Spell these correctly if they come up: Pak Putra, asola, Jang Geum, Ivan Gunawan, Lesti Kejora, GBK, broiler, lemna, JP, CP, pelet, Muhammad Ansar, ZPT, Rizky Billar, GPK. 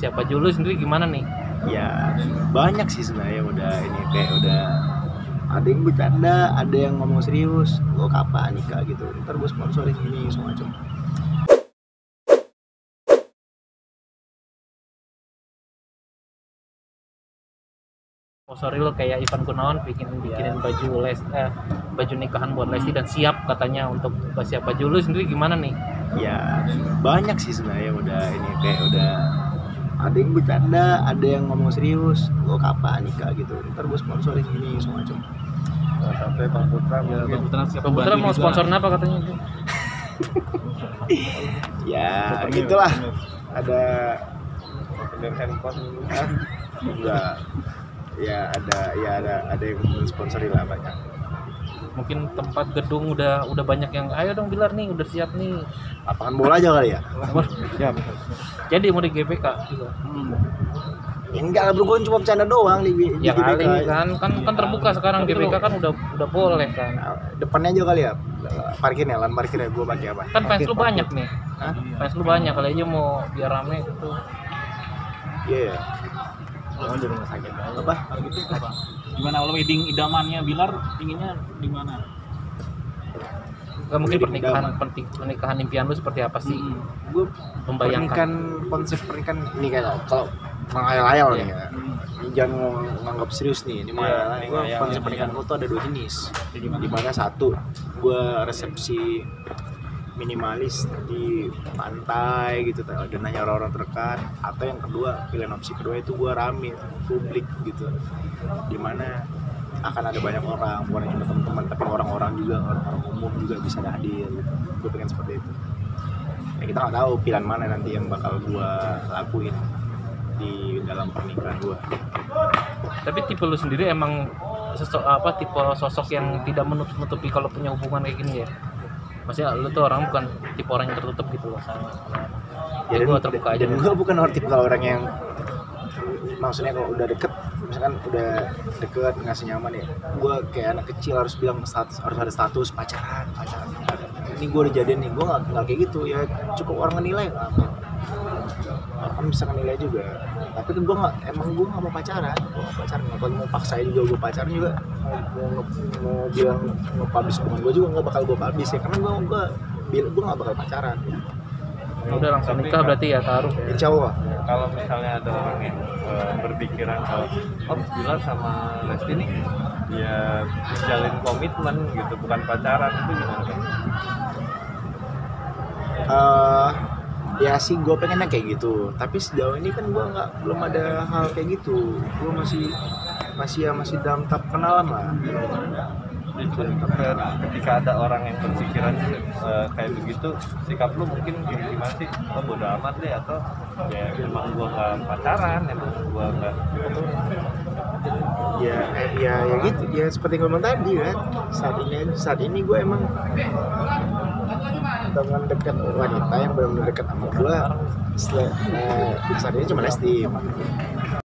siapa dulu sendiri gimana nih? Ya banyak sih sebenarnya udah ini kayak udah ada yang bercanda, ada yang ngomong serius, lo kapan nikah gitu, ntar gue sponsorin ini semua macam. Sorry lo kayak Ivan Gunawan bikinin baju baju nikahan buat Lesti dan siap katanya untuk siapa dulu sendiri gimana nih? Ya banyak sih sebenarnya udah ini kayak udah ada yang bercanda, ada yang ngomong serius, lo kapan nikah gitu, ntar gue sponsorin ini semua macam. Sampai Pak Putra, Pak Putra mau sponsorin apa katanya? Ya gitulah, ada handphone enggak. Ya ada yang sponsori lah banyak. Mungkin tempat gedung udah banyak yang ayo dong Billar nih udah siap nih. Lapangan bola aja kali ya. Siap. Jadi mau di GPK juga. Enggak lah bro, gue cuma bercanda doang di GBK. Ya kan terbuka sekarang GBK kan udah boleh kan. Depannya aja kali ya. Parkirnya gue pakai apa? Kan fans lu banyak nih. Hah? Fans lu banyak kali aja mau biar rame gitu. Iya. Kalau di rumah sakit apa? Kalau gitu apa? Gimana kalau wedding idamannya Billar pinginnya di mana? Gak mungkin pernikahan impian lu seperti apa sih? Gue membayangkan konsep pernikahan ini kayak kalau mengayal-ayal nih ya. Jangan nganggap serius nih. Ini mengayal-ayal. Konsep pernikahan gue tuh ada dua jenis. Di mana satu gue resepsi minimalis di pantai gitu dan nanya orang-orang terdekat, atau yang kedua pilihan opsi kedua itu gue rame publik gitu, dimana akan ada banyak orang, bukan cuma teman-teman tapi orang-orang umum juga bisa hadir gitu. Gue pengen seperti itu ya, kita nggak tahu pilihan mana nanti yang bakal gue lakuin di dalam pernikahan gue. Tapi tipe lu sendiri emang tipe sosok yang tidak menutup-nutupi kalau punya hubungan kayak gini ya? Maksudnya lu tuh orang bukan tipe orang yang tertutup gitu loh sama. Ya gue terbuka aja. Dan gue bukan tipe orang yang maksudnya kalau udah deket, misalkan udah deket ngasih nyaman ya, gue kayak anak kecil harus bilang status, harus ada status pacaran. Ini gue udah jadian nih, gue nggak kayak gitu ya, cukup orang menilai lah. Orang bisa menilai juga. Tapi kan gue nggak mau pacaran. Kalau mau paksain juga gue pacaran juga, mau bilang mau publish hubungan gue juga nggak bakal gue publish ya, karena gue nggak bakal pacaran. Udah langsung nikah berarti ya taruh. Insya Allah. Kalau misalnya ada orang yang berpikiran kalau Billar sama Lesti nih ya jalin komitmen gitu, bukan pacaran, itu gimana kan? Ya sih gue pengennya kayak gitu, tapi sejauh ini kan gue belum ada hal kayak gitu. Gue masih dalam tahap kenalan lah. Ketika ada orang yang berpikiran kayak begitu, sikap lu mungkin gimana sih? Lo bodo amat deh, atau ya emang gue nggak pacaran, emang gue nggak gitu. Ya gitu, ya seperti yang gue bilang tadi kan. Saat ini gue emang dengan dekat wanita yang belum dekat sama gue, saat ini cuma Lesti.